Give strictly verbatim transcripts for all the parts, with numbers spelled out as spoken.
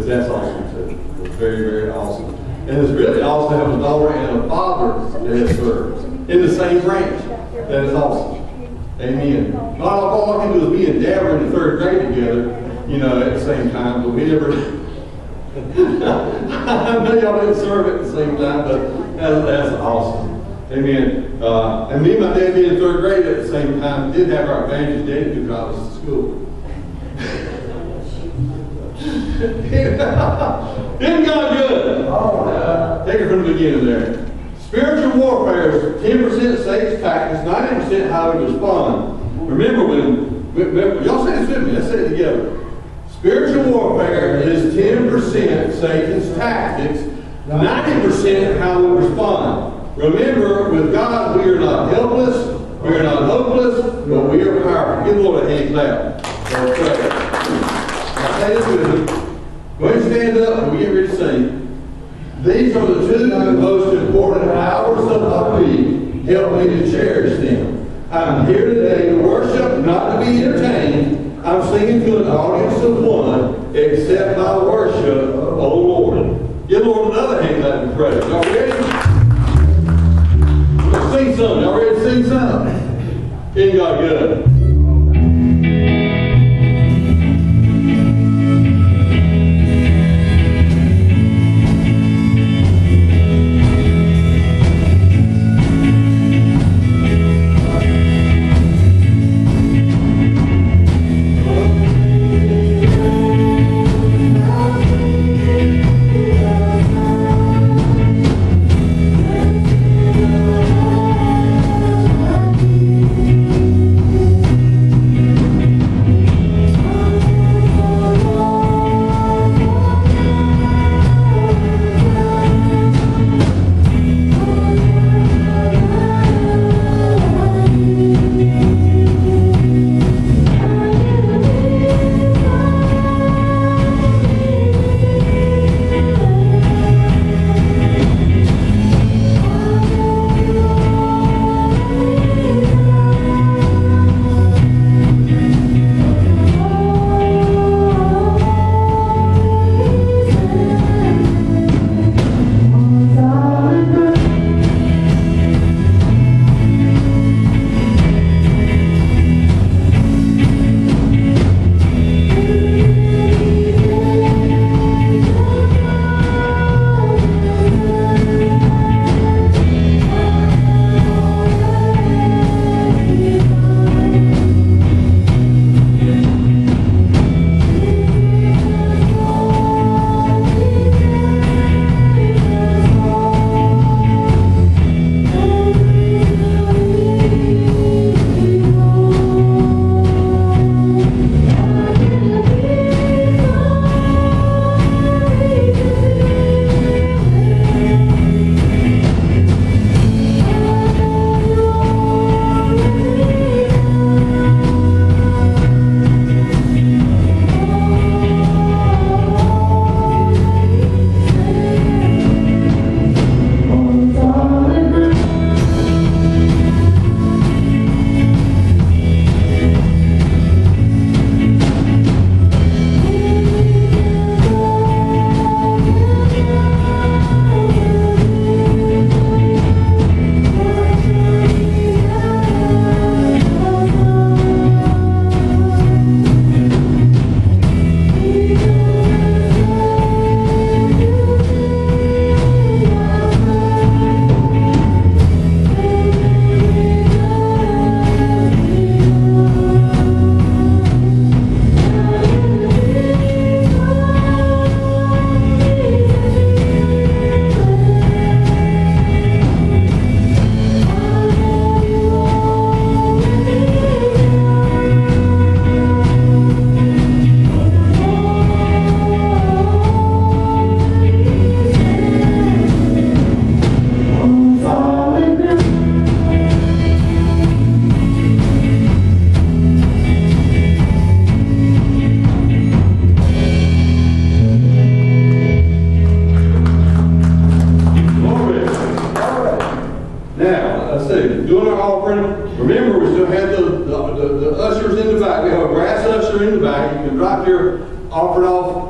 because that's awesome too. It's very, very awesome. And it's really awesome to have a daughter and a father that has served in the same branch. That is awesome. Amen. Not all I can do is be and dad were in the third grade together, you know, at the same time, but we never. I know y'all didn't serve at the same time, but that's, that's awesome. Amen. Uh, and me and my dad being in third grade at the same time did have our advantage. Dad knew I was in school. Isn't God good? Uh, take it from the beginning there. Spiritual warfare is ten percent Satan's tactics, ninety percent how we respond. Remember when, remember, y'all say this with me, let's say it together. Spiritual warfare is ten percent Satan's tactics, ninety percent how we respond. Remember, with God, we are not helpless, we are not hopeless, but we are powerful. Give the Lord a hand clap. Now, say this with me. Go ahead and stand up and we get ready to sing. These are the two most important hours of my week. Help me to cherish them. I'm here today to worship, not to be entertained. I'm singing to an audience of one. Accept my worship, O Lord. Give the Lord another hand clap and praise. Are we ready? Sing something. Y'all ready to sing something? Ain't God good?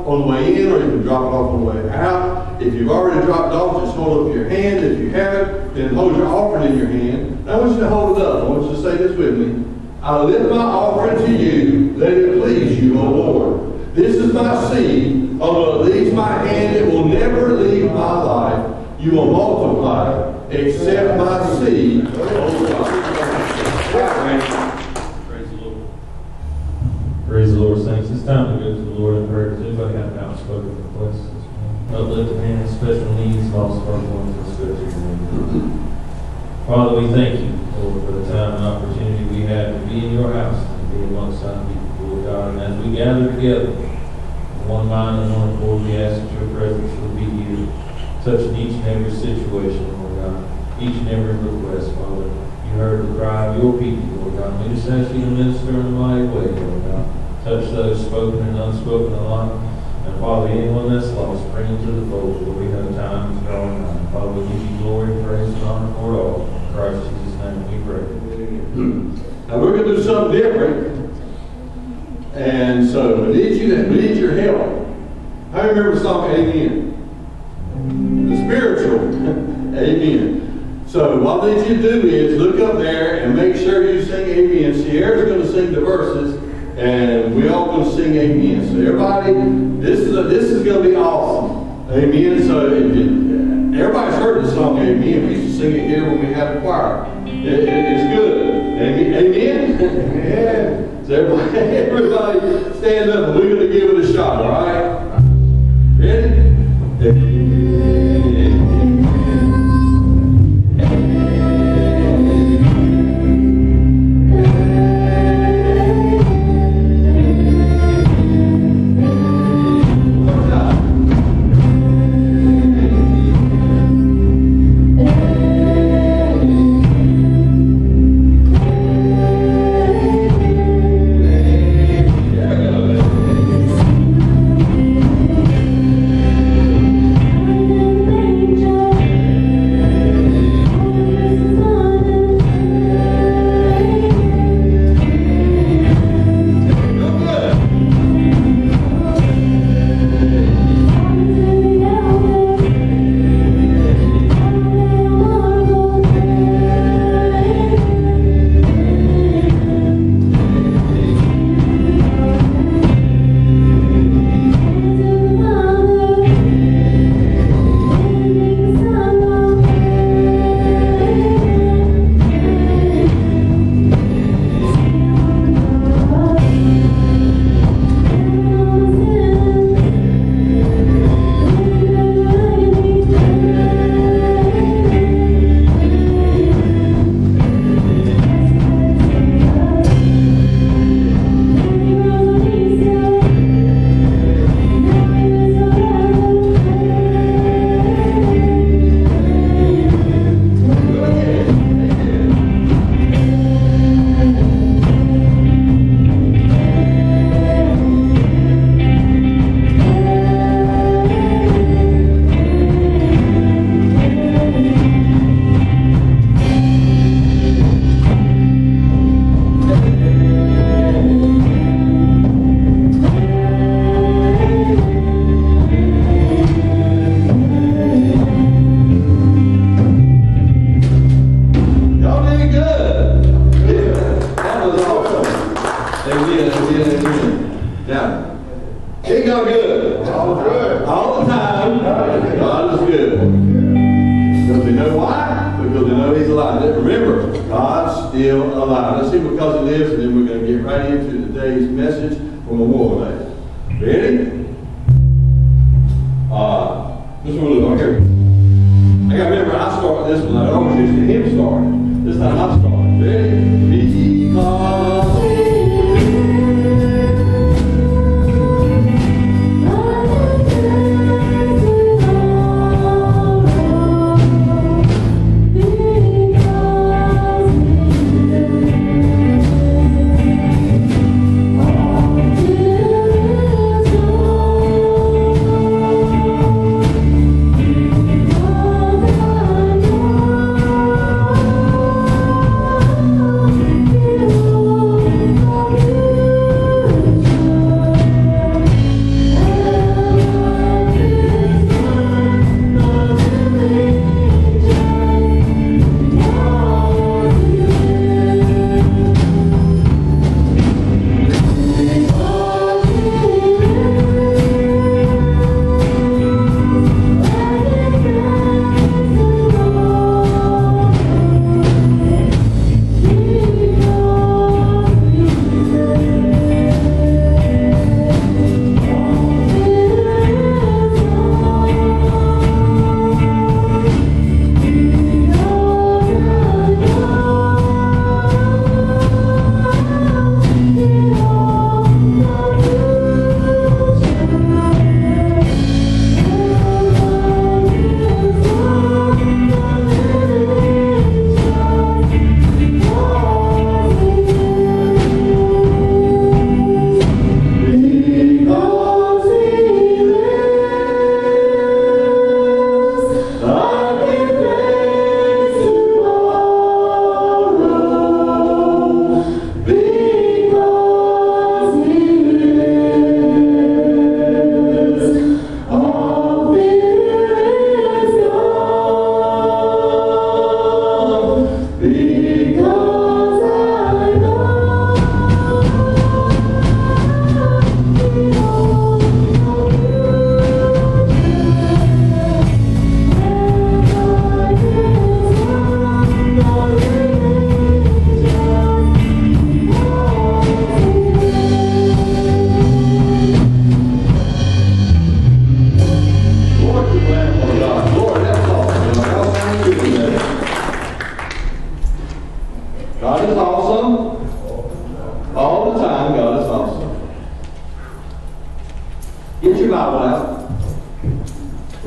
on the way in, or you can drop it off on the way out. If you've already dropped off, just hold up your hand. If you haven't, then hold your offering in your hand. Now I want you to hold it up. I want you to say this with me. I lift my offering to you. Let it please you, O Lord. This is my seed. Although it leaves my hand, it will never leave my life. You will multiply except my seed, O God. Praise the Lord, saints. It's time to go to the Lord in prayer. Does anybody have an outspoken request? Uplifted hands, special needs, lost loved ones, et cetera. Father, we thank you, Lord, for the time and opportunity we have to be in your house and be amongst our people, Lord God. And as we gather together, one mind and one accord, we ask that your presence will be here, touching each and every situation, Lord God, each and every request, Father. You heard the cry of your people, Lord God. We just ask you to minister in a mighty way, Lord God. Touch those spoken and unspoken alike. And Father, anyone that's lost, bring them to the fold, for we know time is drawing nigh. Father, we give you glory, praise, and honor for all. In Christ Jesus' name we pray. Now we're going to do something different. And so we need you to, we need your help. I remember Psalm Amen. The spiritual Amen. So what I need you to do is look up there and make sure you sing Amen. Sierra's going to sing the verses. And we all going to sing Amen. So everybody, this is a, this is going to be awesome. Amen. So it, it, everybody's heard the song Amen. We used to sing it here when we had a choir. It, it, it's good. Amen. Amen. Yeah. So everybody, everybody, stand up. We're going to give it a shot. All right. Ready? Amen.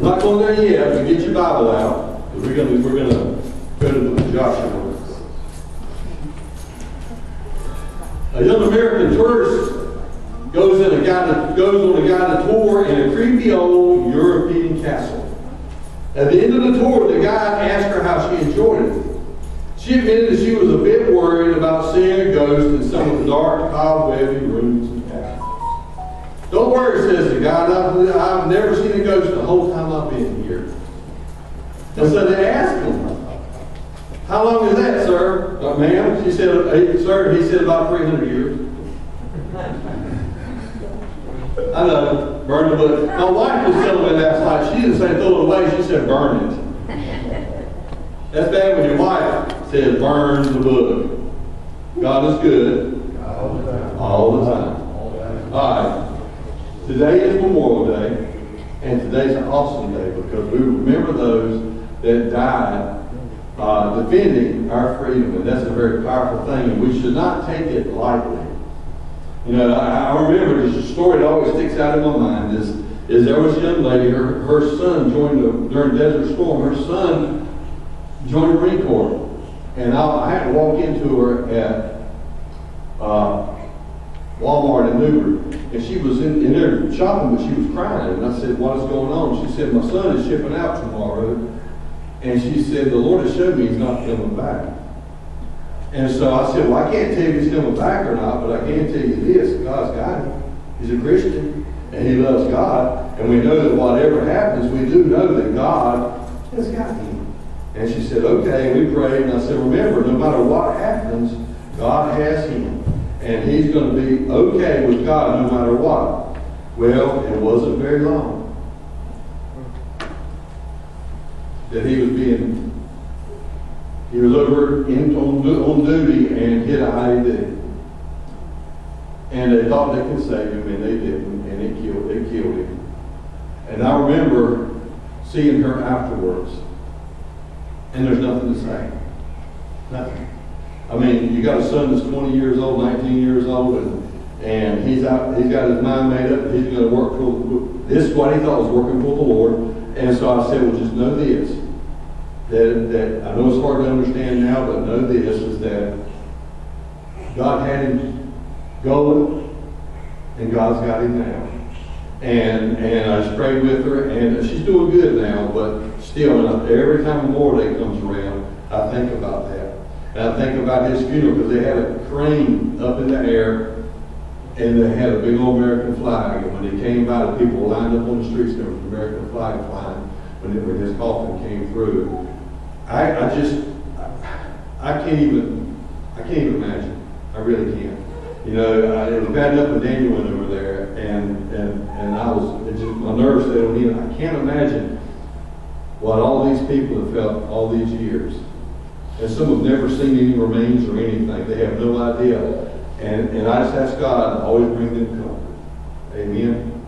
I'm not going there yet, but get your Bible out. We're going to, we're going to go to the book of Joshua. A young American tourist goes, in a guided, goes on a guided tour in a creepy old European castle. At the end of the tour, the guide asked her how she enjoyed it. She admitted that she was a bit worried about seeing a ghost in some of the dark, cobwebby rooms and passages. "Don't worry," says the guide, I've, I've never seen a ghost the whole time I've been here." And so they asked him, "How long is that, sir?" "Oh, ma'am," she said, hey, "sir," he said, "about three hundred years. I know, burn the book. My wife was telling me last night, she didn't say throw it away, she said burn it. That's bad when your wife said burn the book. God is good. All the time. All the time. All, the time. All right. Today is Memorial Day, and today's an awesome day because we remember those that died uh, defending our freedom, and that's a very powerful thing, and we should not take it lightly. You know, I, I remember this story that always sticks out in my mind is, is there was a young lady, her, her son joined, the, during Desert Storm, her son joined the Marine Corps. And I, I had to walk into her at uh, Walmart in Newburgh. And she was in, in there shopping, but she was crying. And I said, "What is going on?" She said, "My son is shipping out tomorrow." And she said, "The Lord has showed me he's not coming back." And so I said, "Well, I can't tell you if he's coming back or not, but I can tell you this, God's got him. He's a Christian, and he loves God, and we know that whatever happens, we do know that God has got him." And she said, "Okay," and we prayed, and I said, "Remember, no matter what happens, God has him, and he's going to be okay with God no matter what." Well, it wasn't very long that he was being He was over in, on, on duty and hit an I E D. And they thought they could save him, and they didn't, and it killed, it killed him. And I remember seeing her afterwards, and there's nothing to say. Nothing. I mean, you got a son that's twenty years old, nineteen years old, and, and he's out, he's got his mind made up, he's going to work for, this is what he thought was working for the Lord. And so I said, "Well, just know this. That, that I know it's hard to understand now, but know this, is that God had him going, and God's got him now." And and I just prayed with her, and she's doing good now, but still, and every time Memorial Day comes around, I think about that. And I think about his funeral, because they had a crane up in the air, and they had a big old American flag, and when he came by, the people lined up on the streets, and there was an American flag flying when, it, when his coffin came through. I, I just, I, I can't even, I can't even imagine. I really can't. You know, I, it was bad enough when Daniel went over there, and and and I was, it just, my nerves said, on me. I can't imagine what all these people have felt all these years. And some have never seen any remains or anything. They have no idea. And and I just ask God to always bring them comfort. Amen.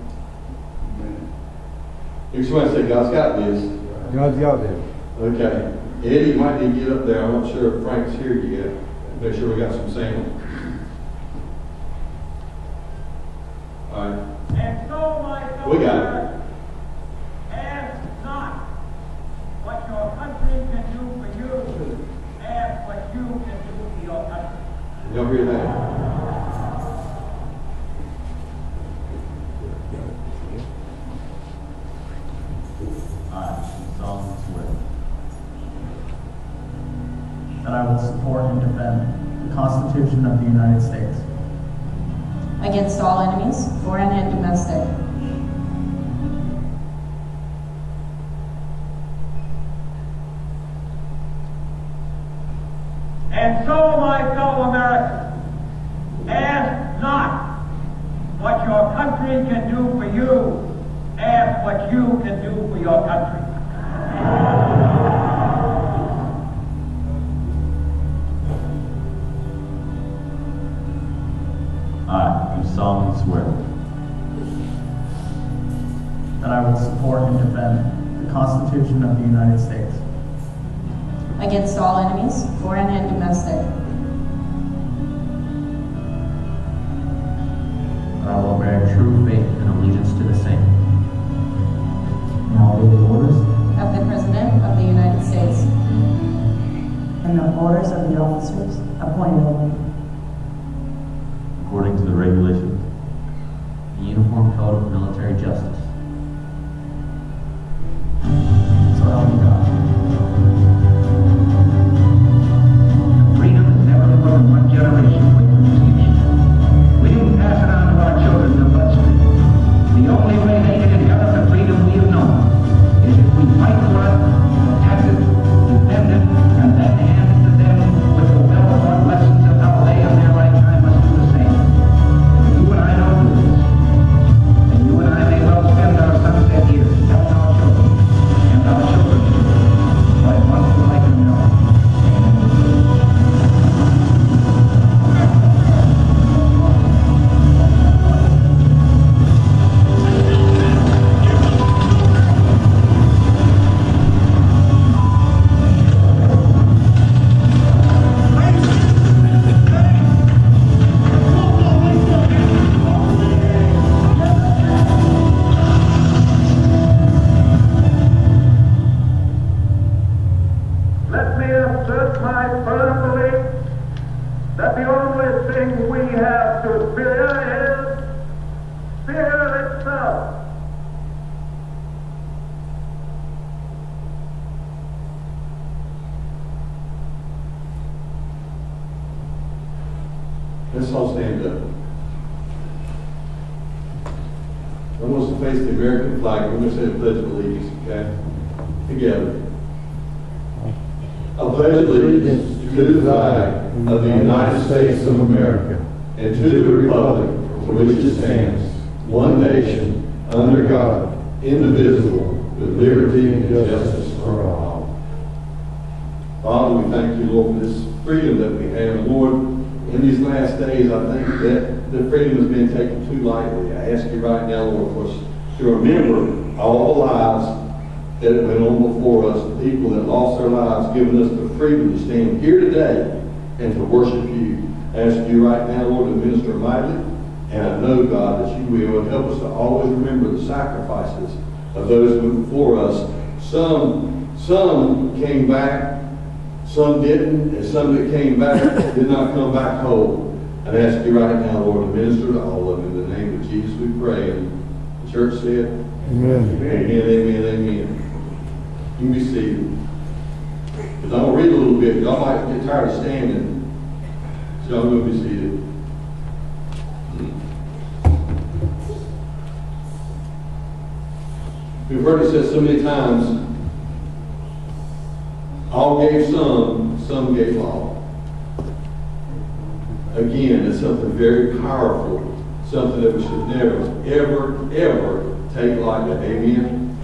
Amen. If somebody say, "God's got this." God's got this. Okay. Eddie might need to get up there. I'm not sure if Frank's here yet. Make sure we got some sand. All right. "And so, my soldier, we got it. Ask not what your country can do for you. Ask what you can do for your country." Y'all hear that? All right. Psalm twelve. "That I will support and defend the Constitution of the United States against all enemies, foreign and domestic." "And so, my fellow Americans, ask not what your country can do for you, ask what you can do for your country." I do solemnly swear that I will support and defend the Constitution of the United States against all enemies, foreign and domestic. That I will bear true faith and allegiance to the same. And I will and the orders of the officers appointed over me. According to the regulations, the Uniform Code of Military Justice. So help me God. Freedom is never for one generation with distinction. We didn't pass it on to our children to bloodshed. The only way they can encounter the freedom we have known is if we fight for it, protect it, defend it, and then hand it to them with the well-taught lessons of how they in their lifetime must do the same. If you and I don't do this, then you and I may well spend our sunset years telling our children and our children's children what it must be like to know. Given us the freedom to stand here today and to worship you. I ask you right now, Lord, to minister mightily, and I know, God, that you will, and help us to always remember the sacrifices of those who before us. Some, some came back, some didn't, and some that came back did not come back whole. I ask you right now, Lord, to minister to all of them. In the name of Jesus we pray. And the church said, Amen. Amen, amen, amen. You be seated. Because I'm going to read a little bit. Y'all might get tired of standing. So I'm going to be seated. We've heard it said so many times, all gave some, some gave all. Again, it's something very powerful. Something that we should never, ever, ever take lightly. Amen?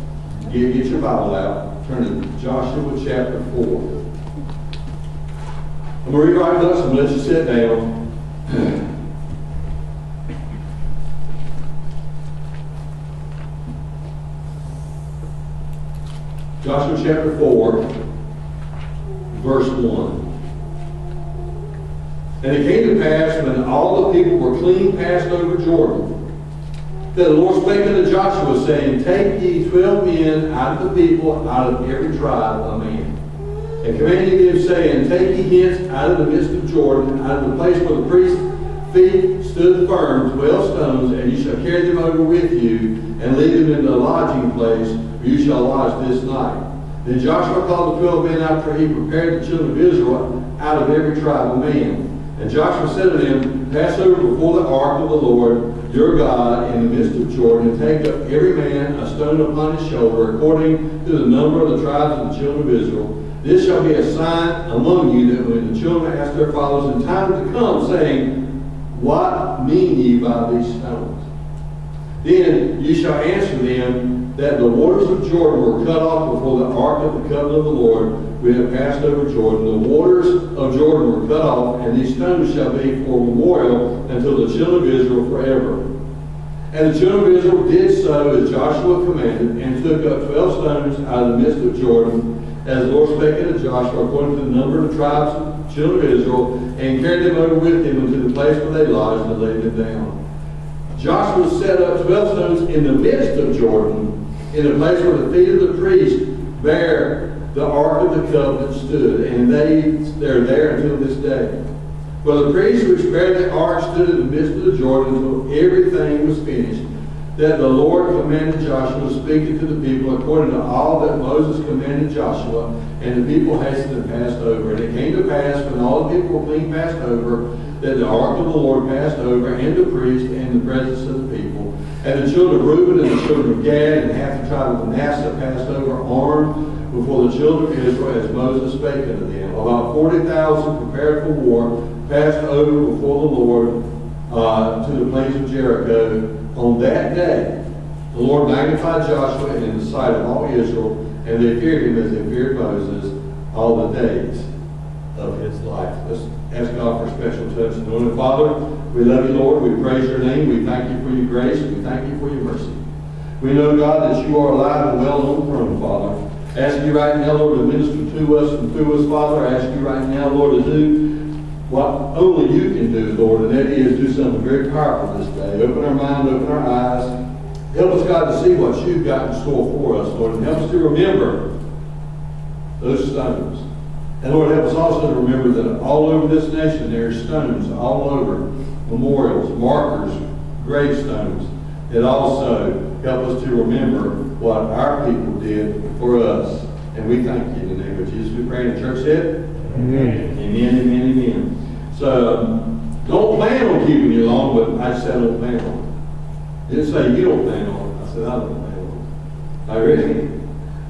Get, get your Bible out. Turn to Joshua chapter four. I'm going to read right up and let you sit down. Joshua chapter four, verse one. And it came to pass, when all the people were clean passed over Jordan, that the Lord spake unto Joshua, saying, Take ye twelve men out of the people, out of every tribe a man, and commanded them, saying, Take ye hence out of the midst of Jordan, out of the place where the priest's feet stood firm, twelve stones, and you shall carry them over with you, and lead them into a lodging place, where you shall lodge this night. Then Joshua called the twelve men after he prepared the children of Israel out of every tribe a man. And Joshua said to them, Pass over before the ark of the Lord your God in the midst of Jordan, and take up every man a stone upon his shoulder, according to the number of the tribes of the children of Israel. This shall be a sign among you, that when the children ask their fathers in time to come, saying, What mean ye by these stones? Then you shall answer them, that the waters of Jordan were cut off before the ark of the covenant of the Lord. We have passed over Jordan. The waters of Jordan were cut off, and these stones shall be for memorial until the children of Israel forever. And the children of Israel did so as Joshua commanded, and took up twelve stones out of the midst of Jordan, as the Lord spake unto Joshua, according to the number of the tribes of the children of Israel, and carried them over with him unto the place where they lodged, and laid them down. Joshua set up twelve stones in the midst of Jordan, in the place where the feet of the priest bare the Ark of the Covenant stood, and they they're there until this day. Well, the priest which bare the ark stood in the midst of the Jordan until everything was finished, that the Lord commanded Joshua, speaking to the people according to all that Moses commanded Joshua, and the people hastened and passed over. And it came to pass, when all the people were being passed over, that the ark of the Lord passed over, and the priest, and the presence of the people. And the children of Reuben, and the children of Gad, and half the tribe of Manasseh passed over, armed before the children of Israel, as Moses spake unto them. About forty thousand prepared for war passed over before the Lord uh, to the plains of Jericho. On that day the Lord magnified Joshua in the sight of all Israel, and they feared him as they feared Moses all the days of his life. Let's ask God for special touch. Lord, Father, we love you, Lord. We praise your name. We thank you for your grace. We thank you for your mercy. We know, God, that you are alive and well on the throne, Father. Ask you right now, Lord, to minister to us and through us, Father. I ask you right now, Lord, to do what only you can do, Lord, and that is do something very powerful this day. Open our mind, open our eyes. Help us, God, to see what you've got in store for us, Lord, and help us to remember those stones. And, Lord, help us also to remember that all over this nation there are stones all over, memorials, markers, gravestones, that also help us to remember what our people did for us. And we thank you in the name of Jesus. We pray in the church said, amen. Amen, amen, amen. So, um, don't plan on keeping you long, but I said I don't plan on it. I didn't say you don't plan on it. I said I don't plan on it. I really?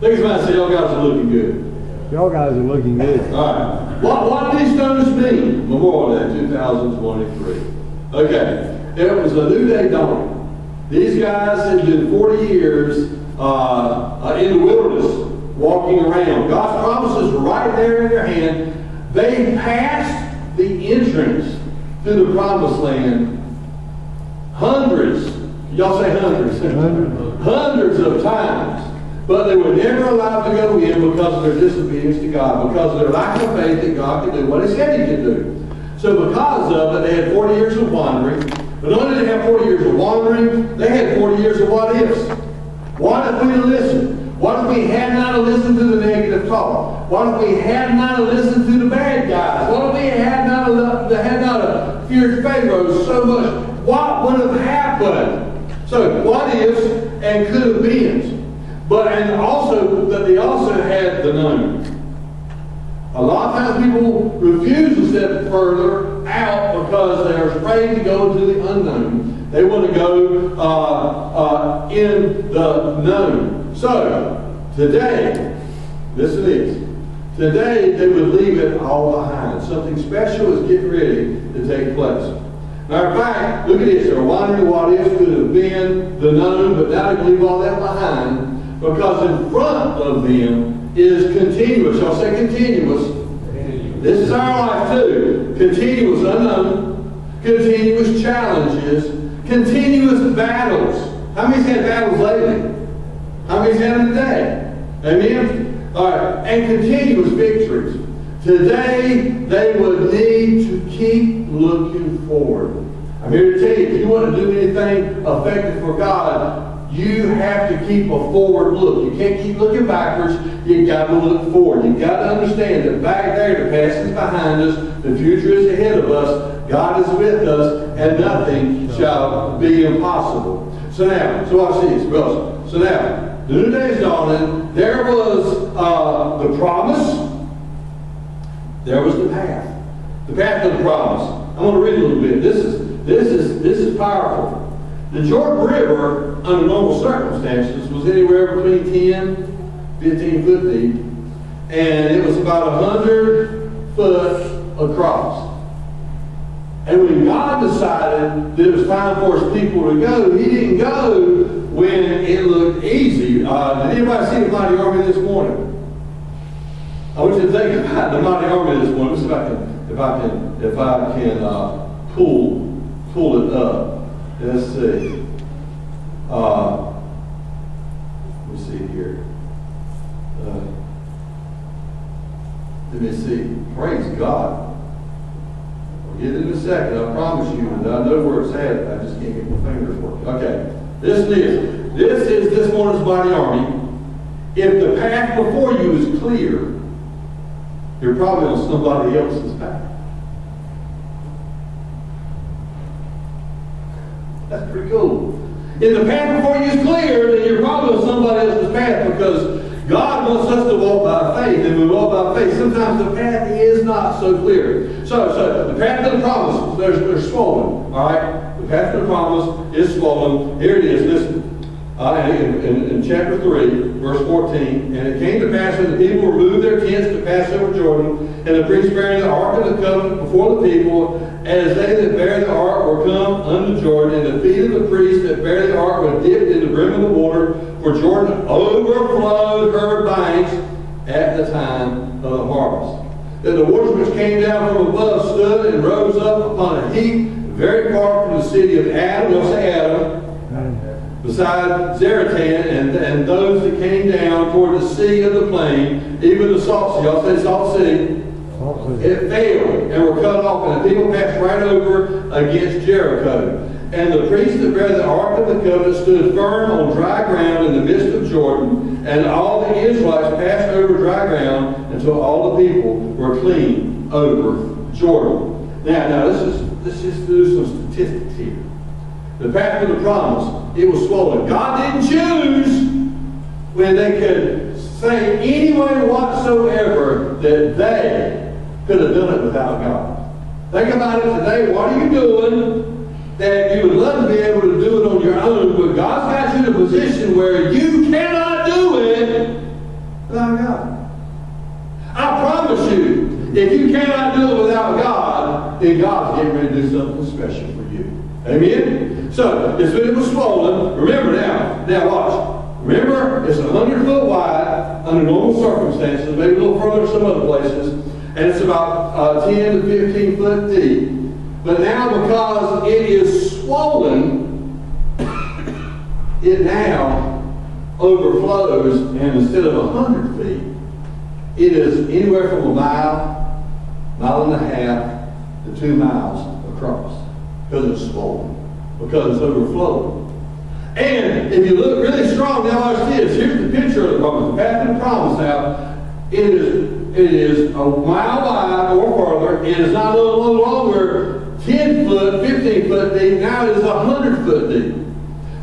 Look at mine and say, y'all guys are looking good. Y'all guys are looking good. All right. What, what do these stones mean? Memorial Day two thousand twenty-three. Okay. It was a new day dawning. These guys had been forty years uh, in the wilderness, walking around. God's promises were right there in their hand. They passed the entrance to the promised land hundreds, y'all say hundreds, hundreds, hundreds of times. But they were never allowed to go in because of their disobedience to God, because of their lack of faith that God could do what he said he could do. So because of it, they had forty years of wandering. But not only did they have forty years of wandering, they had forty years of what ifs. What if we listened? What if we had not listened to the negative talk? What if we had not listened to the bad guys? What if we had not had not feared Pharaoh so much? What would have happened? So what ifs and could have beens. But and also that they also had the known. A lot of times people refuse to step further out because they're afraid to go into the unknown. They want to go uh, uh, in the known. So, today, listen to this. Today, they would leave it all behind. Something special is getting ready to take place. Matter of fact, look at this. They're wondering what ifs could have been the known, but now they leave all that behind because in front of them is continuous. I'll say continuous. continuous. This is our life too. Continuous unknown, continuous challenges, continuous battles. How many's had battles lately? How many's had them today? Amen? All right. And continuous victories. Today, they would need to keep looking forward. I'm here to tell you, if you want to do anything effective for God, you have to keep a forward look. You can't keep looking backwards. You've got to look forward. You've got to understand that back there, the past is behind us. The future is ahead of us. God is with us, and nothing shall be impossible. So now, so watch this, brothers. So now, the new day is dawning. There was uh, the promise. There was the path. The path to the promise. I'm going to read a little bit. This is this is this is powerful. The Jordan River, under normal circumstances, was anywhere between ten, fifteen foot deep, and it was about one hundred foot across. And when God decided that it was time for his people to go, he didn't go when it looked easy. Uh, did anybody see the mighty army this morning? I want you to think about the mighty army this morning. Let's see if I can, if I can, if I can uh, pull, pull it up. Let's see. Uh, let me see here. Uh, let me see. Praise God. We'll get it in a second. I promise you. I know where it's at. I just can't get my fingers working. Okay. This is this is this morning's mighty army. If the path before you is clear, you're probably on somebody else's path. That's pretty cool. If the path before you is clear, then you're probably on somebody else's path, because God wants us to walk by faith, and we walk by faith. Sometimes the path is not so clear. So, so the path to the promise, they're, they're swollen. All right? The path to the promise is swollen. Here it is. Listen. Uh, in, in, in chapter three, verse fourteen, and it came to pass when the people removed their tents to pass over Jordan, and the priests bearing the ark of the covenant before the people, as they that bear the ark were come unto Jordan, and the feet of the priests that bear the ark were dipped in the brim of the water, for Jordan overflowed her banks at the time of the harvest. That the waters which came down from above stood and rose up upon a heap very far from the city of Adam, we'll say Adam, beside Zaratan, and, and those that came down toward the sea of the plain, even the salt sea, y'all say salt sea, it failed and were cut off, and the people passed right over against Jericho. And the priests that bear the ark of the covenant stood firm on dry ground in the midst of Jordan, and all the Israelites passed over dry ground until all the people were clean over Jordan. Now, now let's just, let's just do some statistics here. The path to the promise, it was swollen. God didn't choose when they could say any way whatsoever that they could have done it without God. Think about it today. What are you doing that you would love to be able to do it on your own, but God's got you in a position where you cannot do it without God? I promise you, if you cannot do it without God, then God's getting ready to do something special for you. Amen? So, this bit was swollen. Remember now, now watch. Remember, it's one hundred foot wide under normal circumstances, maybe a little further in some other places, and it's about uh, ten to fifteen foot deep. But now, because it is swollen, it now overflows, and instead of one hundred feet, it is anywhere from a mile, mile and a half, to two miles across. Because it's swollen, because it's overflowing. And if you look really strong, now watch this. Here's the picture of the promise, the path of the promise. Now, it is, it is a mile wide or farther, and it's not a little longer, ten foot, fifteen foot deep. Now it is one hundred foot deep.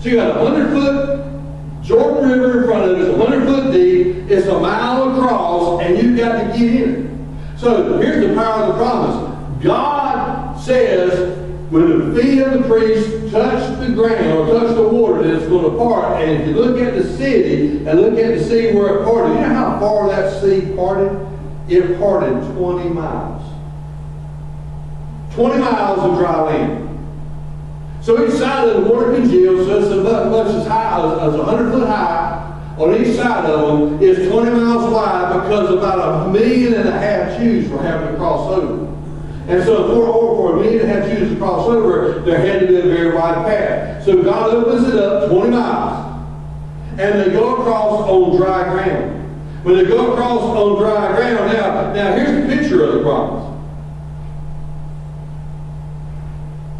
So you got a one hundred foot Jordan River in front of it, it's one hundred foot deep, it's a mile across, and you've got to get in it. So here's the power of the promise. God says, when the feet of the priest touch the ground or touch the water, then it's going to part. And if you look at the city and look at the sea where it parted, you know how far that sea parted? It parted twenty miles. twenty miles of dry land. So each side of the water congealed, so it's about much as high as, as one hundred foot high. On each side of them is twenty miles wide, because about a million and a half Jews were having to cross over. And so for over for a million and a half Jews to cross over, there had to be a very wide path. So God opens it up twenty miles. And they go across on dry ground. When they go across on dry ground, now, now here's the picture of the promise.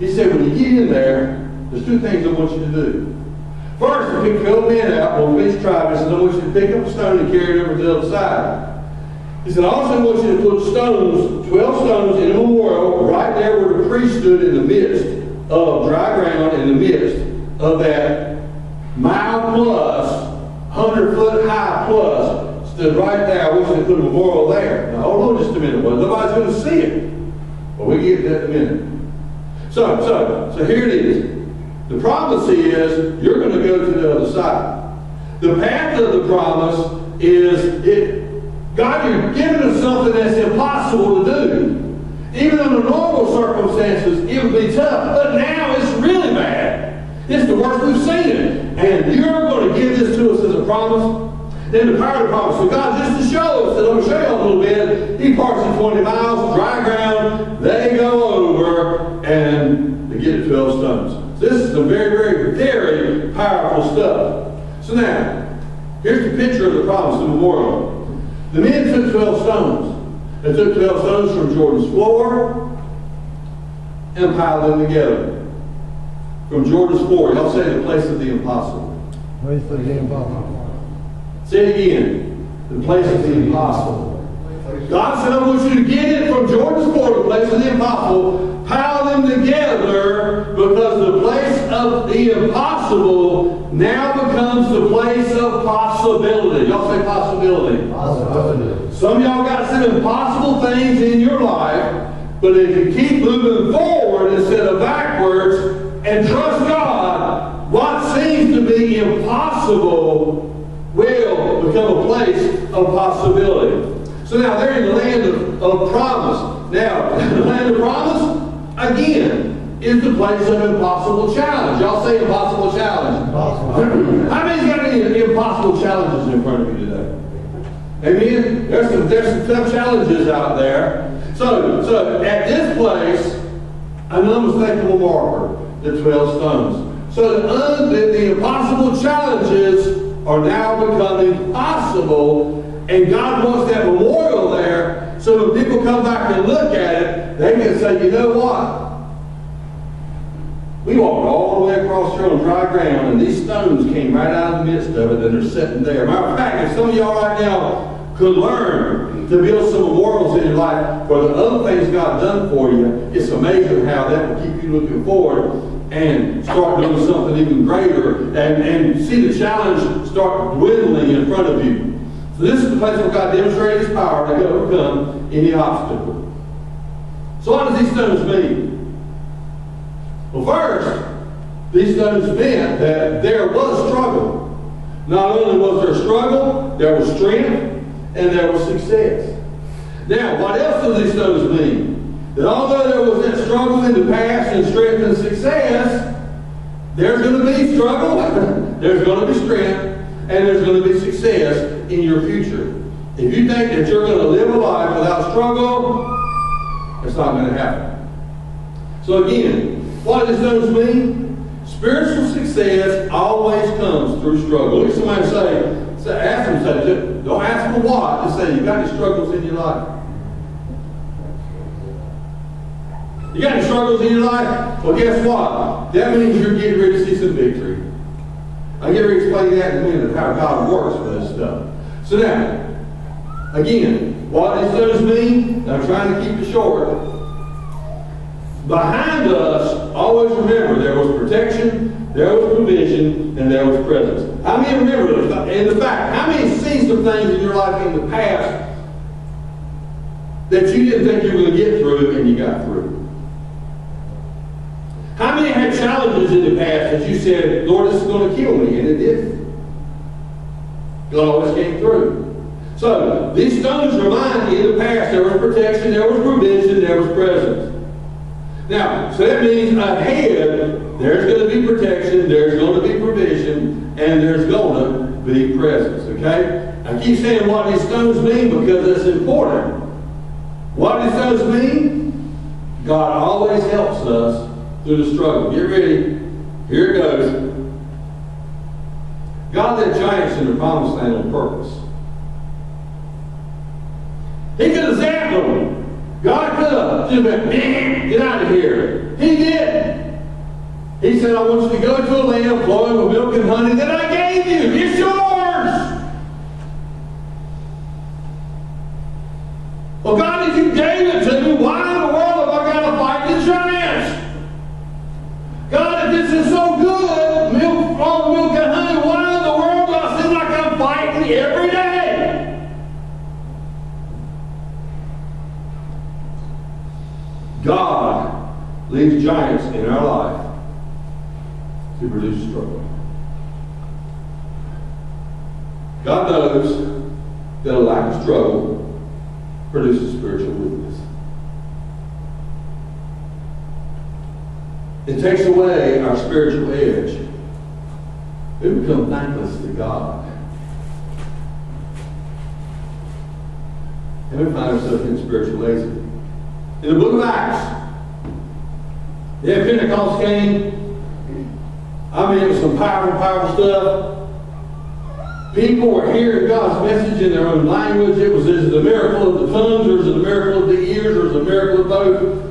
He said, when you get in there, there's two things I want you to do. First, if you fill men out on each tribe, I said, I want you to pick up a stone and carry it over to the other side. He said, I also want you to put stones, twelve stones in a whorl right there where the priest stood, in the midst of dry ground, in the midst of that mile plus, one hundred foot high plus, stood right there. I want you to put a whorl there. Now, hold on just a minute. Well, nobody's going to see it. But we'll get to that in a minute. So, so, so here it is. The promise is you're going to go to the other side. The path of the promise is it. God, you're giving us something that's impossible to do. Even under normal circumstances, it would be tough. But now it's really bad. It's the worst we've seen it. And you're going to give this to us as a promise. Then the power of the promise. So God, just to show us, and I'm going to show you a little bit, he parts in twenty miles, dry ground, they go over, and they get to twelve stones. So this is some very, very, very powerful stuff. So now, here's the picture of the promise of the world. The men took twelve stones. They took twelve stones from Jordan's floor and piled them together. From Jordan's floor, y'all say the place of the impossible. Place of the impossible. Say it again. The place of the impossible. God said, I want you to get it from Jordan's border, the place of the impossible. Pile them together, because the place of the impossible now becomes the place of possibility. Y'all say possibility. Possibility. Some of y'all got some impossible things in your life, but if you keep moving forward instead of backwards and trust God, what seems to be impossible will become a place of possibility. So now they're in the land of, of promise. Now, the land of promise, again, is the place of impossible challenge. Y'all say impossible challenge. Impossible. How many's got any impossible challenges in front of you today? Amen? There's some, there's some tough challenges out there. So, so at this place, an unmistakable marker, the twelve stones. So the, un, the, the impossible challenges are now becoming possible. And God wants that memorial there, so when people come back and look at it, they can say, you know what? We walked all the way across here on dry ground, and these stones came right out of the midst of it, and they're sitting there. Matter of fact, if some of y'all right now could learn to build some memorials in your life for the other things God done for you, it's amazing how that will keep you looking forward and start doing something even greater, and, and see the challenge start dwindling in front of you. So this is the place where God demonstrated His power to overcome any obstacle. So what does these stones mean? Well, first, these stones meant that there was struggle. Not only was there struggle, there was strength, and there was success. Now, what else do these stones mean? That although there was that struggle in the past and strength and success, there's going to be struggle, there's going to be strength, and there's going to be success in your future. If you think that you're going to live a life without struggle, it's not going to happen. So again, what does those mean? Spiritual success always comes through struggle. Look at somebody and say, say, ask them, say, don't ask them what, just say, you got any struggles in your life? You got any struggles in your life? Well, guess what? That means you're getting ready to see some victory. I'll get ready to explain that in a minute, how God works with this stuff. So now, again, what does those mean? I'm trying to keep it short. Behind us, always remember, there was protection, there was provision, and there was presence. How many remember, in the fact, how many seen some things in your life in the past that you didn't think you were going to get through, and you got through? How many had challenges in the past that you said, Lord, this is going to kill me, and it did? God always came through. So, these stones remind you in the past there was protection, there was provision, there was presence. Now, so that means ahead, there's going to be protection, there's going to be provision, and there's going to be presence, okay? I keep saying what these stones mean because it's important. What these stones mean? God always helps us through the struggle. Get ready. Here it goes. God led giants in the promised land on purpose. He could have zapped them. God could have just been, get out of here. He didn't. He said, I want you to go to a land flowing with milk and honey that I gave you. It's yours. Well, God, if you gave it to me, why in the world have I got to fight the giants? God, if this is so good, milk, raw milk and honey, why in the world do I seem like I'm fighting every day? God leaves giants in our life to produce struggle. God knows that a lack of struggle produces spiritual weakness. It takes away our spiritual edge. We become thankless to God. And we find ourselves in spiritual lazy. In the Book of Acts, yeah, Pentecost came. I mean, it was some powerful, powerful stuff. People were hearing God's message in their own language. It was either the miracle of the tongues, or it was the miracle of the ears, or it was the miracle of both.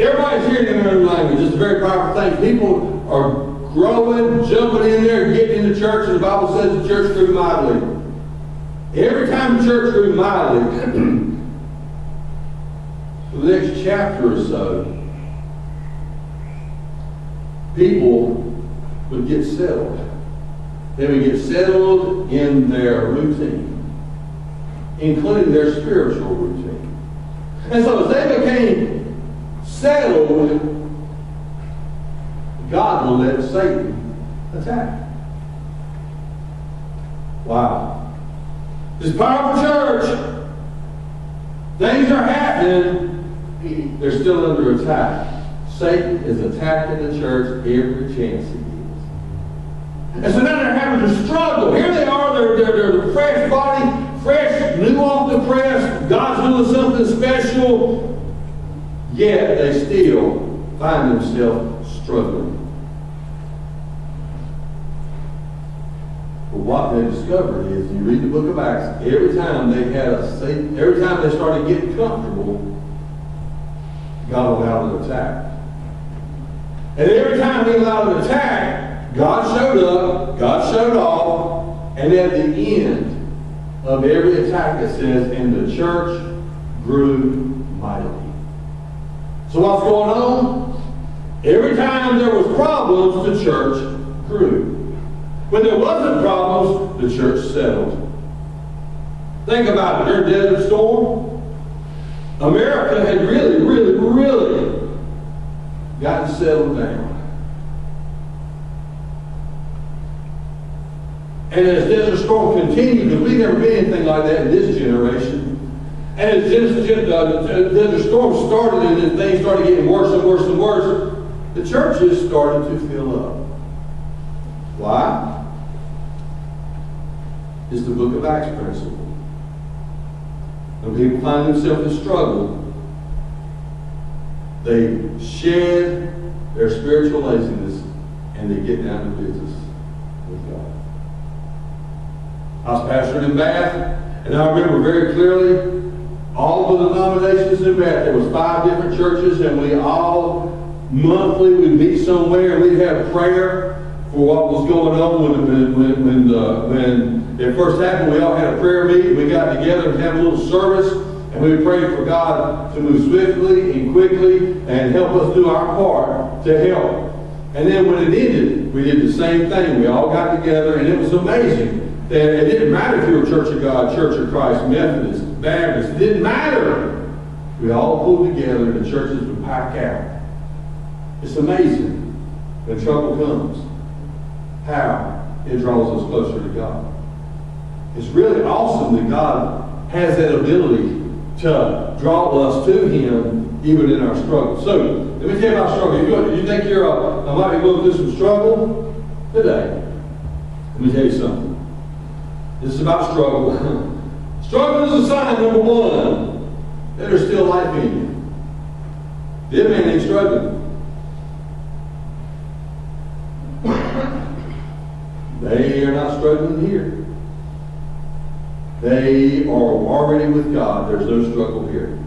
Everybody's hearing in their own language. It's a very powerful thing. People are growing, jumping in there, getting into church, and the Bible says the church grew mightily. Lutheran Church reminded for the next chapter or so, people would get settled. They would get settled in their routine, including their spiritual routine. And so as they became settled, God will let Satan attack. Wow. This powerful church, things are happening, they're still under attack. Satan is attacking the church every chance he gets. And so now they're having to struggle. Here they are, they're, they're, they're fresh body, fresh, new off the press. God's doing something special. Yet they still find themselves struggling. But what they discovered is, you read the Book of Acts, every time they had a Satan, every time they started getting comfortable, God allowed an attack. And every time he allowed an attack, God showed up, God showed off, and at the end of every attack it says, and the church grew mightily. So what's going on? Every time there was problems, the church grew. When there wasn't problems, the church settled. Think about it, during Desert Storm, America had really, really, really gotten settled down. And as Desert Storm continued, because we've never been anything like that in this generation, and as Desert Storm started and then things started getting worse and worse and worse, the churches started to fill up. Why? It's the Book of Acts principle. When people find themselves in struggle, they shed their spiritual laziness and they get down to business with God. I was pastoring in Bath, and I remember very clearly all the denominations in Bath. There was five different churches, and we all monthly would meet somewhere, and we'd have prayer for what was going on. When when when, uh, when it first happened, we all had a prayer meeting. We got together and had a little service, and we prayed for God to move swiftly and quickly and help us do our part to help. And then when it ended, we did the same thing. We all got together, and it was amazing. That it didn't matter if you were Church of God, Church of Christ, Methodist, Baptist. It didn't matter. We all pulled together and the churches would pack out. It's amazing when trouble comes, how it draws us closer to God. It's really awesome that God has that ability to draw us to Him even in our struggle. So, let me tell you about struggle. You think you're a, I might be going through some struggle today. Let me tell you something. This is about struggle. Struggle is a sign, number one, that there's still life in you. This man ain't struggling. They are not struggling here. They are already with God. There's no struggle here.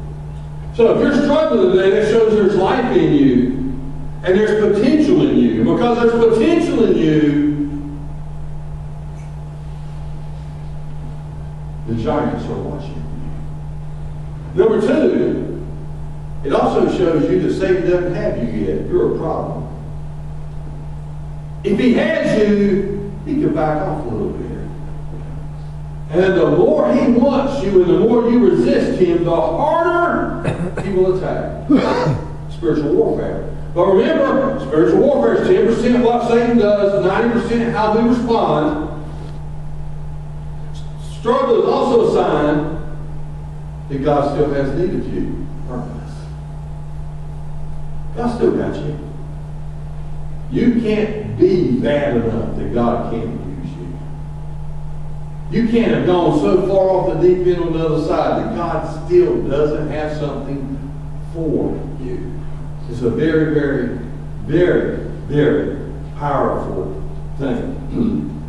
So if you're struggling today, that shows there's life in you, and there's potential in you. Because there's potential in you, the giants are watching. Number two, it also shows you that Satan doesn't have you yet. You're a problem. If he has you, he can back off a little bit. And the more he wants you and the more you resist him, the harder he will attack. Spiritual warfare. But remember, spiritual warfare is ten percent what Satan does, ninety percent how we respond. Struggle is also a sign that God still has need of you. Purpose. God still got you. You can't be bad enough that God can't use you. You can't have gone so far off the deep end on the other side that God still doesn't have something for you. It's a very, very, very, very powerful thing.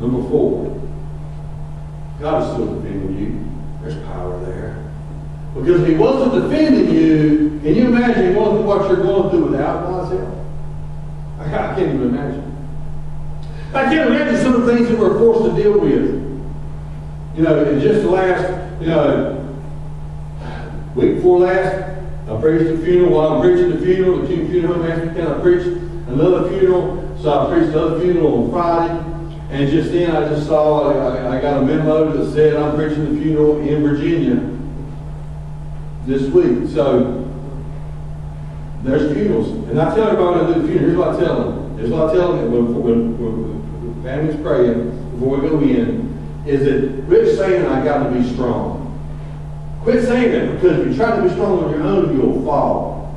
Number four. God is still defending you. There's power there. Because if he wasn't defending you, can you imagine what you're going through without God's help? I can't even imagine. I can't imagine some of the things that we're forced to deal with. You know, in just the last, you know, week before last, I preached a funeral. While I'm preaching the funeral, the funeral home asked me, can I preach another funeral? So I preached another funeral on Friday. And just then I just saw, I, I got a memo that said I'm preaching the funeral in Virginia this week. So there's funerals. And I tell everybody when I do the funeral, here's what I tell them. Here's what I tell them when, when, when, when families praying before we go in, is that quit saying I got to be strong. Quit saying that, because if you try to be strong on your own, you'll fall.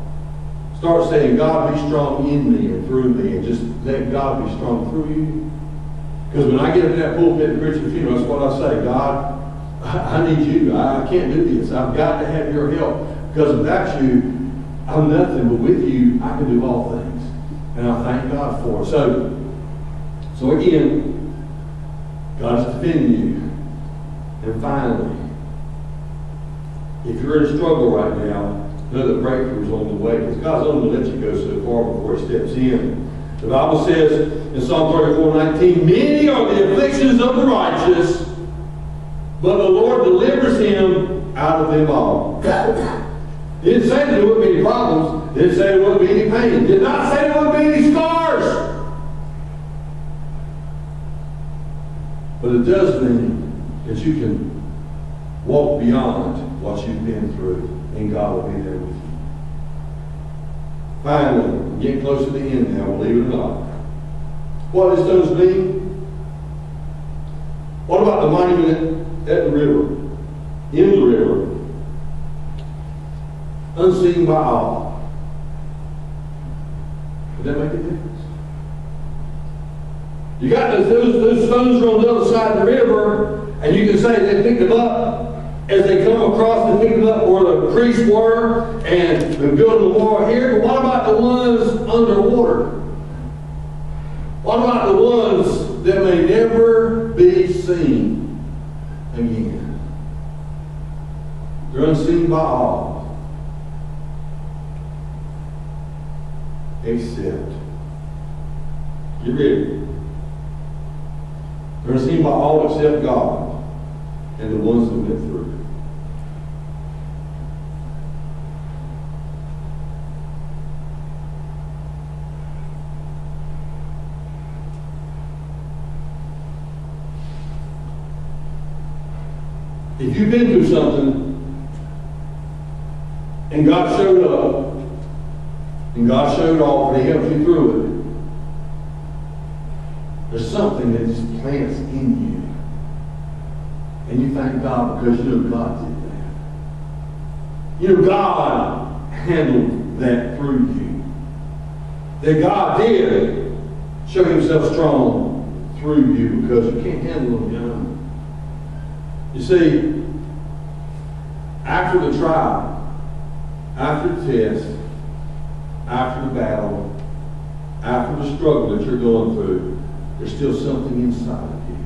Start saying, God, be strong in me and through me, and just let God be strong through you. Because when I get up in that pulpit and preach the funeral, that's what I say. God, I need you. I can't do this. I've got to have your help. Because without you, I'm nothing. But with you, I can do all things. And I thank God for it. So, so again, God's defending you. And finally, if you're in a struggle right now, know that breakthrough is on the way. Because God's only going to let you go so far before He steps in. The Bible says in Psalm thirty-four nineteen, many are the afflictions of the righteous, but the Lord delivers him out of them all. It didn't say there wouldn't be any problems. It didn't say there wouldn't be any pain. It did not say there wouldn't be any scars. But it does mean that you can walk beyond what you've been through, and God will be there with you. Finally, we're getting close to the end now, believe it or not. What does those mean? What about the monument at the river? In the river. Unseen by all. Would that make a difference? You got those, those, those stones are on the other side of the river, and you can say they picked them up as they come across the people up where the priests were and the building the wall here. But what about the ones underwater? What about the ones that may never be seen again? They're unseen by all, except, get ready, they're unseen by all except God and the ones that went through. If you've been through something and God showed up and God showed off and He helped you through it, there's something that just plants in you. And you thank God because you know God did that. You know God handled that through you. That God did show Himself strong through you because you can't handle Him, you know. You see, after the trial, after the test, after the battle, after the struggle that you're going through, there's still something inside of you.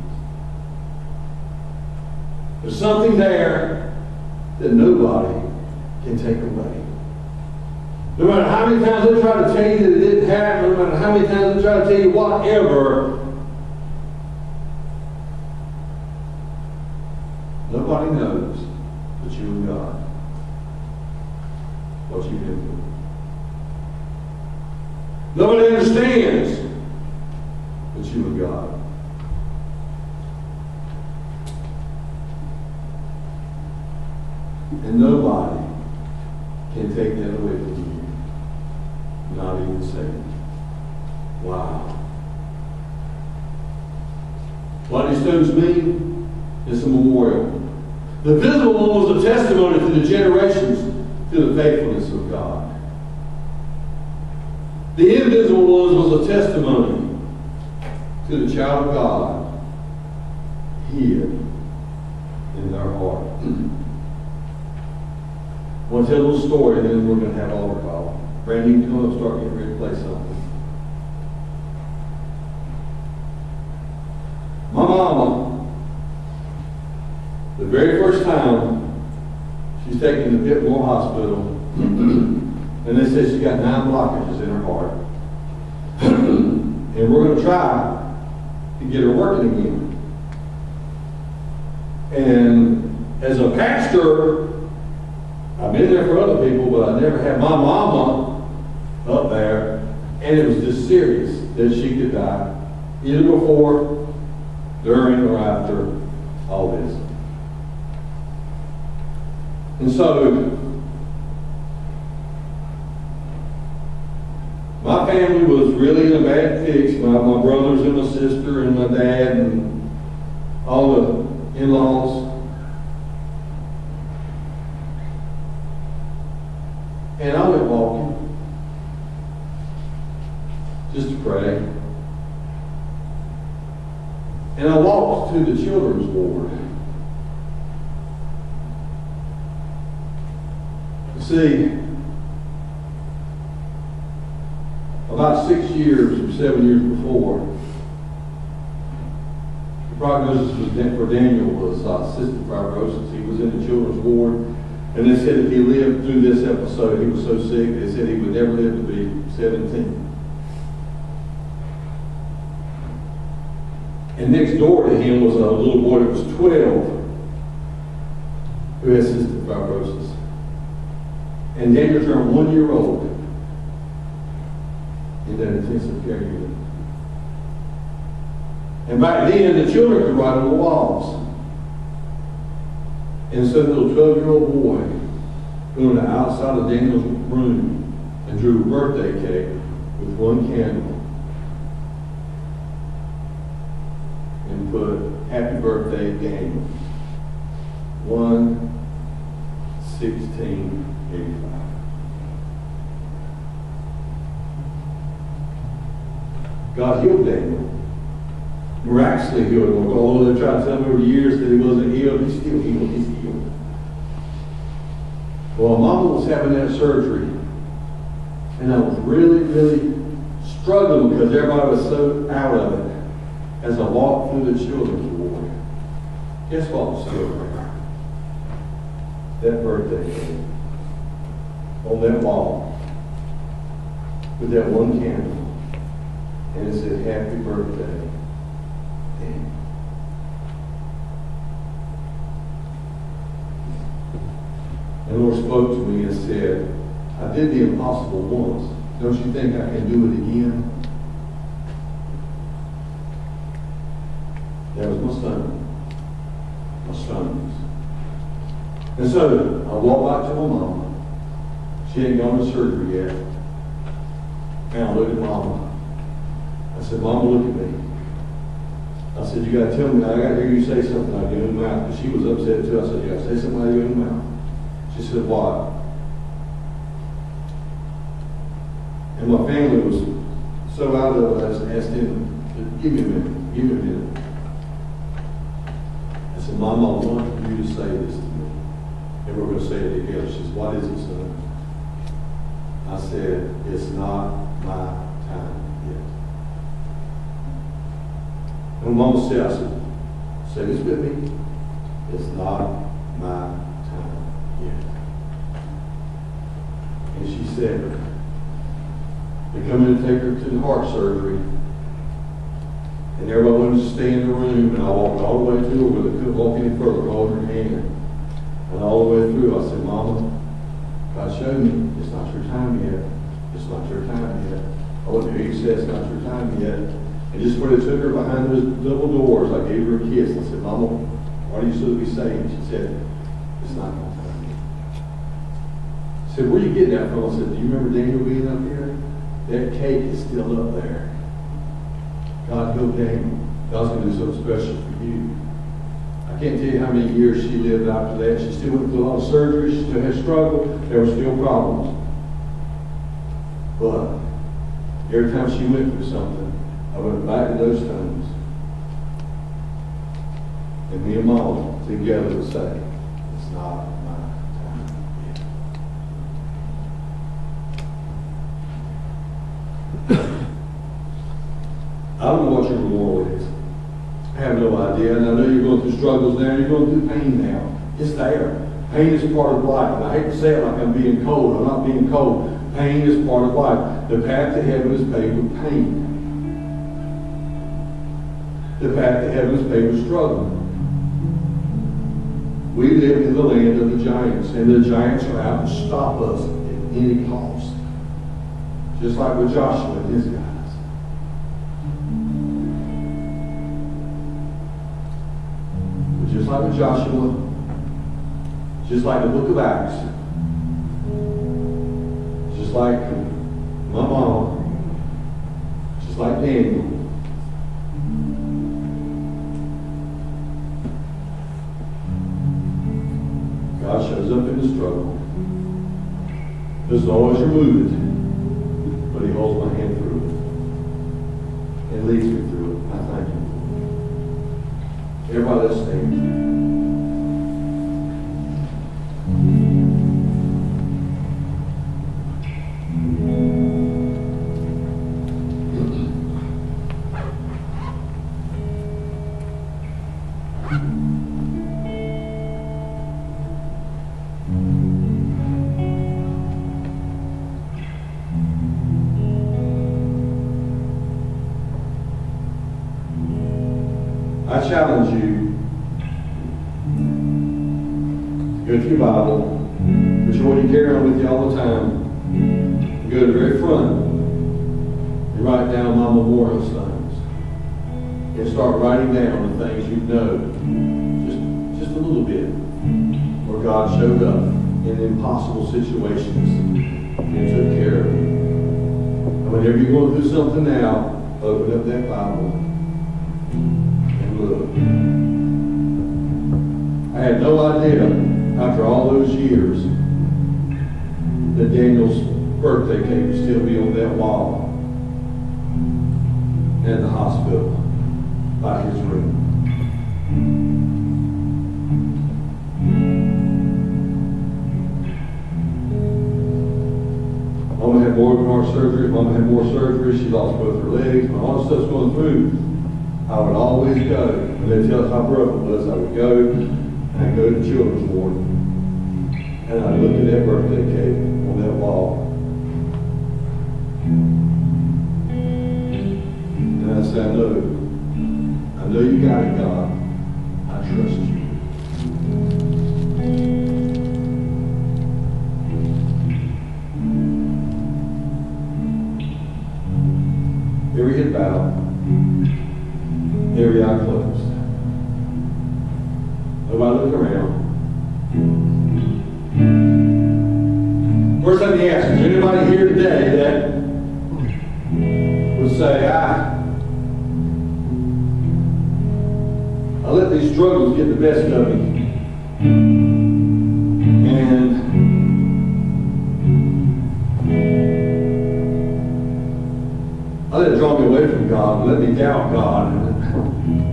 There's something there that nobody can take away. No matter how many times they try to tell you that it didn't happen, no matter how many times they try to tell you whatever, nobody knows but you and God what you've been through. Nobody understands but you and God. And nobody can take that away from you. Not even Satan. Wow. What these stones mean is a memorial. The visible one was a testimony to the generations to the faithfulness of God. The invisible one was a testimony to the child of God hid in their heart. I want to tell a little story, and then we're going to have altar call. Brandon, you can come up and start getting ready to play something. My mama, the very first time, she's taken to the Pittmore Hospital, and they said she got nine blockages in her heart. And we're going to try to get her working again. And as a pastor, I've been there for other people, but I never had my mama up there. And it was just serious that she could die, either before, during, or after all this. And so, my family was really in a bad fix. My, my brothers and my sister and my dad and all the in-laws. And I went walking just to pray. And I walked to the children's ward. You see, about six years or seven years before, the prognosis for Daniel was uh, cystic fibrosis. He was in the children's ward, and they said if he lived through this episode, he was so sick, they said he would never live to be seventeen. And next door to him was a little boy that was twelve who had cystic fibrosis. And Daniel turned one year old in that intensive care unit. And back then, the children could write on the walls. And so the little twelve-year-old boy went on the outside of Daniel's room and drew a birthday cake with one candle and put "Happy Birthday, Daniel," one sixteen eighty-five. God healed Daniel. Miraculously healed him. Although they tried to tell me over the years that he wasn't healed, he's still healed. He's healed. Well, Mama was having that surgery, and I was really, really struggling because everybody was so out of it. As I walked through the children's ward, guess what was still there? That birthday cake on that wall with that one candle. And it said, "Happy birthday, Daniel." And the Lord spoke to me and said, "I did the impossible once. Don't you think I can do it again?" That was my son. My son. And so I walked back to my mama. She hadn't gone to surgery yet. And I looked at Mama. I said, "Mama, look at me." I said, "You got to tell me. I got to hear you say something out of your mouth." And she was upset too. I said, "You got to say something out of your mouth." She said, "What?" And my family was so out of it, I asked him, "Give me a minute. Give me a minute." I said, "Mama, I want you to say this to me. And we're going to say it together." She said, "What is it, son?" I said, "It's not my time." And Mama said, I said, "Say this with me. It's not my time yet." And she said, "They're coming to take her to the heart surgery." And everybody wanted to stay in the room. And I walked all the way through her, but I couldn't walk any further. I held her hand. And all the way through, I said, "Mama, God showed me it's not your time yet. It's not your time yet. I want to hear you say it's not your time yet." And just when I took her behind those double doors, I gave her a kiss. I said, "Mama, what are you supposed to be saying?" She said, "It's not my time yet." I said, "Where are you getting that from?" I said, "Do you remember Daniel being up here? That cake is still up there. God healed Daniel. God's going to do something special for you." I can't tell you how many years she lived after that. She still went through a lot of surgery. She still had struggle. There were still problems. But every time she went through something, I went back to those times, and me and Mom together would say, "It's not my time yet." I don't know what your reward is. I have no idea, and I know you're going through struggles now, you're going through pain now. It's there. Pain is part of life, and I hate to say it like I'm being cold. I'm not being cold. Pain is part of life. The path to heaven is paved with pain. The path to heaven is paved with struggle. We live in the land of the giants, and the giants are out to stop us at any cost. Just like with Joshua and his guys. But just like with Joshua, just like the Book of Acts, just like my mom, just like Daniel, God shows up in the struggle. Doesn't always remove it, but He holds my hand through it and leads me through it. I thank Him. Everybody, let's stand. I challenge you to go to your Bible, which is what you carry on with you all the time. Go to the very front and write down my memorial stones. And start writing down the things you know, just, just a little bit, where God showed up in impossible situations and took care of you. And whenever you're going through something now, open up that Bible. Look, I had no idea after all those years that Daniel's birthday cake would still be on that wall at the hospital by his room. Mama had more than heart surgery. Mama had more surgery. She lost both her legs. When all this stuff's going through, I would always go, and they'd tell us how broke it was. I would go, and I'd go to the children's ward, and I'd look at that birthday cake on that wall. And I'd say, I know, I know you got it, God. I trust you. Every hit battle. Every eye closed. Nobody looked around. First let me ask, is there anybody here today that would say, I, I let these struggles get the best of me, and I let it draw me away from God, let me doubt God.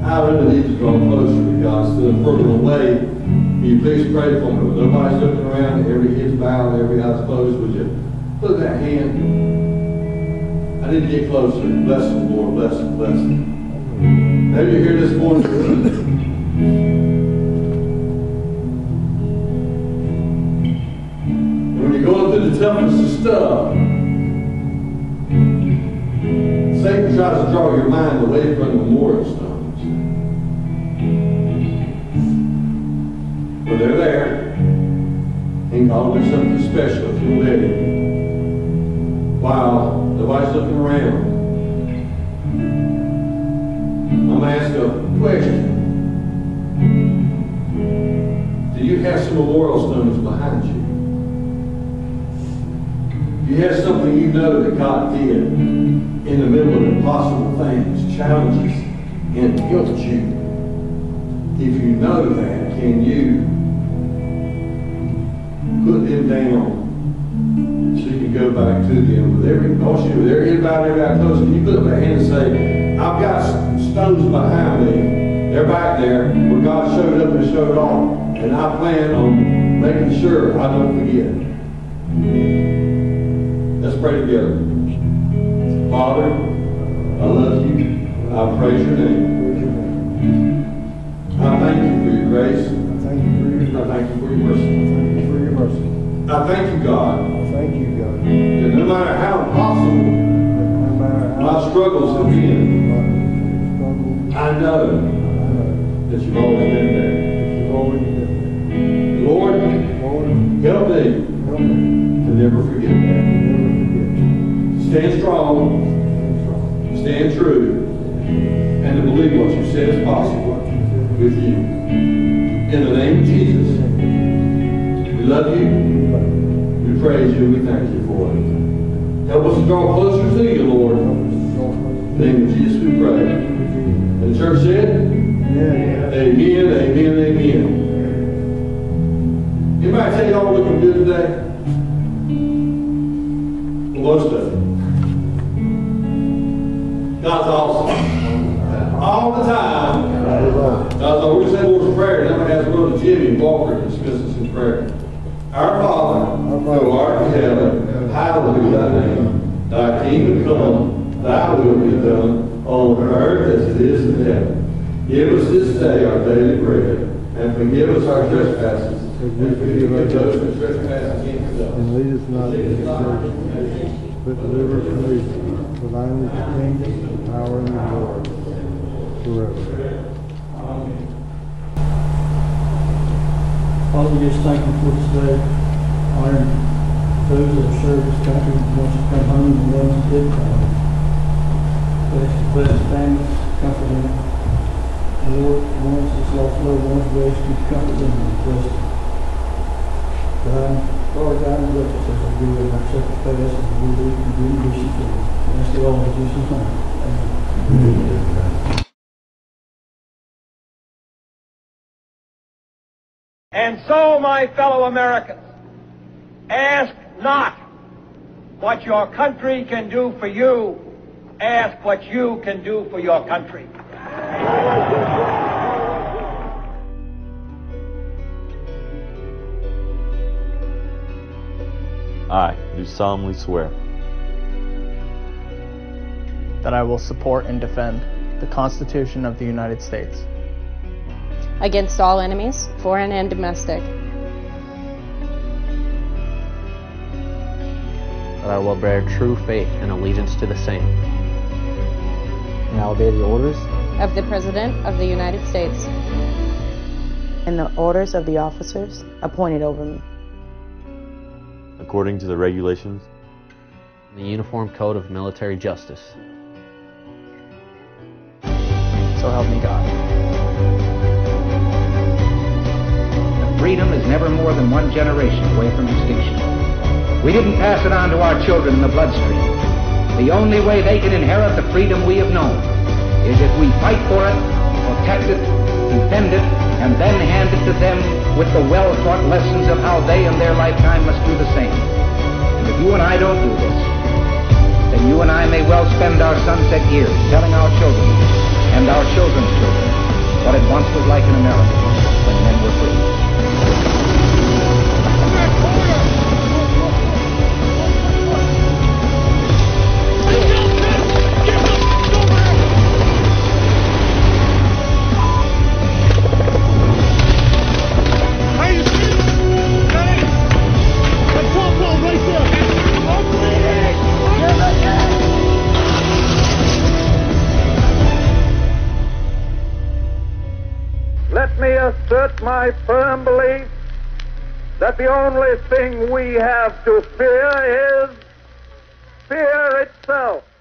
I really need to draw closer to God instead of further away. Will you please pray for me? When nobody's looking around, every head's bowed, every eye's closed, would you put that hand? I need to get closer. Bless him, Lord. Bless him, bless him. Maybe you're here this morning. And when you're going through the toughest stuff, Satan tries to draw your mind away from the memorial stones. But they're there. And God will do something special if you'll let Him. While nobody's looking around, I'm going to ask a question. Do you have some memorial stones behind you? You have something you know that God did in the middle of impossible things, challenges, and helped you. If you know that, can you put them down so you can go back to them with every emotion, with every everybody, everybody close? Can you put up a hand and say, I've got stones behind me. They're back there where God showed up and showed off, and I plan on making sure I don't forget. Let's pray together. Father, I love you. I praise your name. I thank you for your grace. I thank you for your mercy. I thank you for your mercy. I thank you for your mercy. I thank you, God. I thank you, God. That no matter how impossible no matter how my struggles have been, I know that you've always been there. That you've always been there. Healthy. He'll never forget that. Stand strong. Stand true. And to believe what you said is possible with you. In the name of Jesus, we love you. We praise you. We thank you for it. Help us to draw closer to you, Lord. In the name of Jesus, we pray. And the church said, amen, amen, amen, amen. Anybody tell y'all looking good today? Well, most of it. God's awesome. All the time. God's awesome. We're going to say the Lord's Prayer, and I'm going to have to go to Jimmy and Walker and dismiss us in prayer. Our Father, who art in heaven, hallowed be thy name. Thy kingdom come, thy will be done, on earth as it is in heaven. Give us this day our daily bread, and forgive us our trespasses, and forgive us those who trespass against us. And lead us not into temptation, but deliver us from evil. For thine is the kingdom, the power, and the glory, forever. Amen. Father, we just thank you for today. Honoring those that serve this country, the ones that come home, and the ones that did come home. Bless the families, comfort them. Lord, the ones that's lost loved ones, bless you, comfort them, and bless them. Lord, God, and bless us as we do it in our separate paths, as we do it in the mission field. And that's the all of Jesus' name. Amen. And so, my fellow Americans, ask not what your country can do for you. Ask what you can do for your country. I do solemnly swear that I will support and defend the Constitution of the United States against all enemies, foreign and domestic. That I will bear true faith and allegiance to the same. And I will obey the orders of the President of the United States and the orders of the officers appointed over me, according to the regulations, the Uniform Code of Military Justice. So help me God. Freedom is never more than one generation away from extinction. We didn't pass it on to our children in the bloodstream. The only way they can inherit the freedom we have known is if we fight for it, protect it, defend it, and then hand it to them with the well-taught lessons of how they in their lifetime must do the same. And if you and I don't do this, then you and I may well spend our sunset years telling our children and our children's children what it once was like in America when men were free. Assert my firm belief that the only thing we have to fear is fear itself.